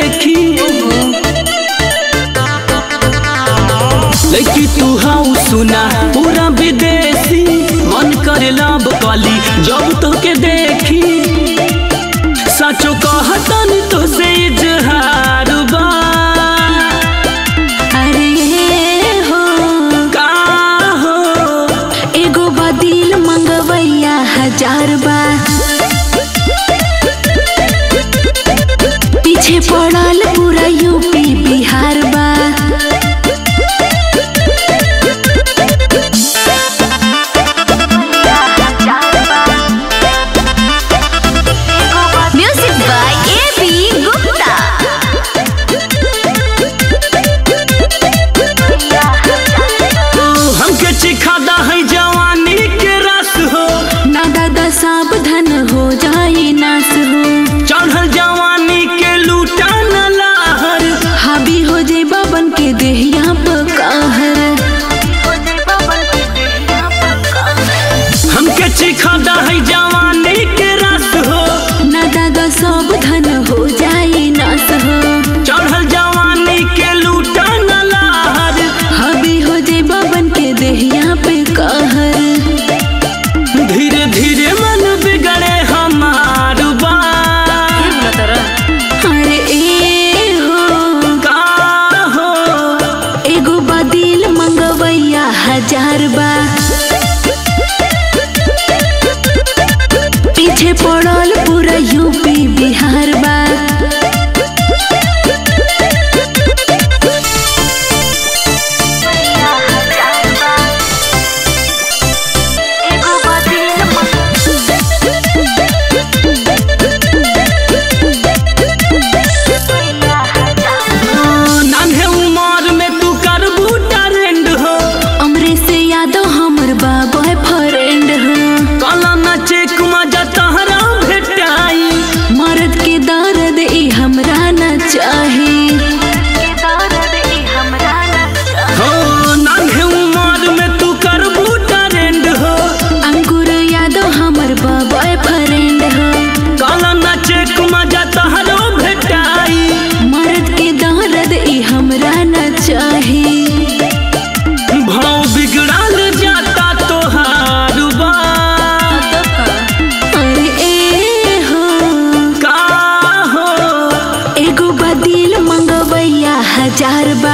देखी लेकिन तू हाउ सुना पूरा विदेशी मन करे लब काली जब तो के देखी साचो कहतन तो से इजहार बा। अरे हो का हो एगो बा दिल मंगवैया हजार बा पीछे पड़ल पूरा यूपी बिहार बा। पीछे पड़ल पूरा यूपी बिहार बा। चार